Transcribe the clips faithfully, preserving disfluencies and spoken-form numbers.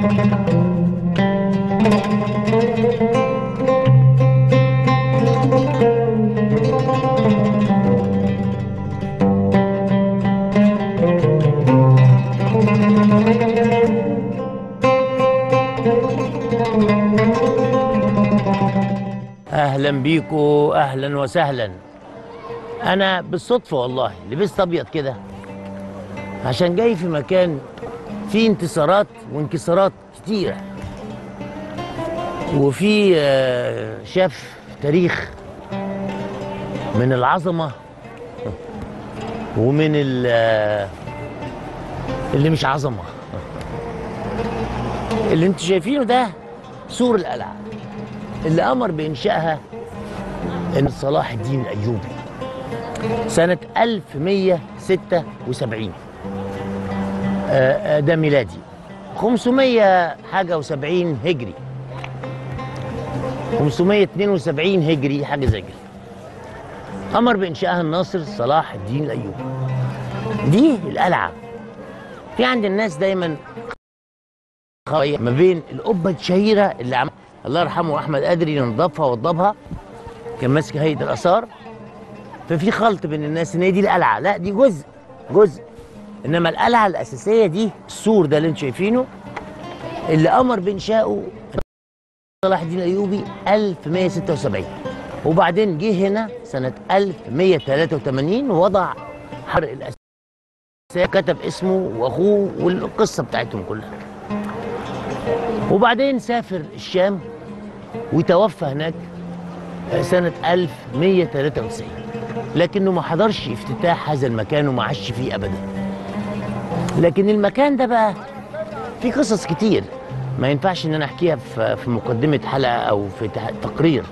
اهلا بيكو، اهلا وسهلا. انا بالصدفه والله لبست ابيض كده عشان جاي في مكان فيه انتصارات وانكسارات كتيره، وفي شاف تاريخ من العظمه ومن اللي مش عظمه. اللي انتوا شايفينه ده سور القلعه اللي امر بانشائها صلاح الدين الايوبي سنه ألف ومية وستة وسبعين، ده ميلادي، خمسمية حاجه وسبعين هجري، خمسمية اتنين وسبعين هجري حاجه زي كده. امر بانشائها الناصر صلاح الدين الايوبي. دي القلعه. في عند الناس دايما ما بين القبه الشهيره اللي عم... الله يرحمه احمد ادري اللي نظفها ووضبها، كان ماسك هيئه الاثار، ففي خلط بين الناس ان هي دي القلعه. لا، دي جزء جزء، انما القلعه الاساسيه دي السور ده اللي انتم شايفينه اللي امر بانشائه صلاح الدين الايوبي ألف ومية وستة وسبعين، وبعدين جه هنا سنه ألف ومية وتلاتة وتمانين ووضع حرق الاساسيه، كتب اسمه واخوه والقصه بتاعتهم كلها، وبعدين سافر الشام وتوفى هناك سنه ألف ومية وتلاتة وتسعين، لكنه ما حضرش افتتاح هذا المكان وما عاش فيه ابدا. لكن المكان ده بقى فيه قصص كتير ما ينفعش ان انا احكيها في مقدمه حلقه او في تقرير،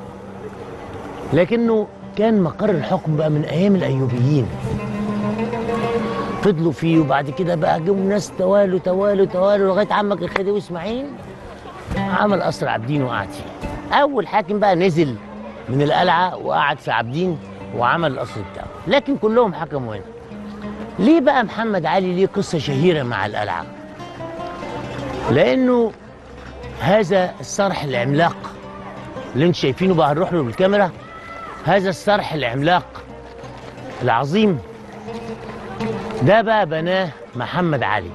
لكنه كان مقر الحكم بقى من ايام الايوبيين، فضلوا فيه، وبعد كده بقى جم ناس توالوا توالوا توالوا لغايه عمك الخديوي إسماعيل عمل قصر عابدين وقعد فيه. اول حاكم بقى نزل من القلعه وقعد في عابدين وعمل القصر بتاعه، لكن كلهم حكموا هنا. ليه بقى محمد علي ليه قصة شهيرة مع القلعة؟ لأنه هذا الصرح العملاق اللي انتم شايفينه بقى، هنروح له بالكاميرا، هذا الصرح العملاق العظيم ده بقى بناه محمد علي.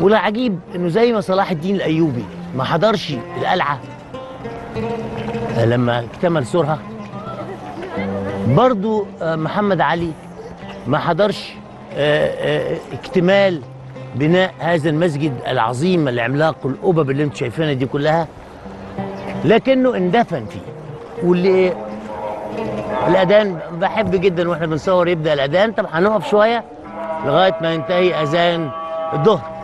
والعجيب انه زي ما صلاح الدين الأيوبي ما حضرش القلعة لما اكتمل سورها، برضو محمد علي ما حضرش اكتمال بناء هذا المسجد العظيم العملاق والقبب اللي انتم شايفينها دي كلها، لكنه اندفن فيه. واللي الاذان بحب جدا واحنا بنصور يبدا الاذان، طب هنقف شويه لغايه ما ينتهي اذان الظهر.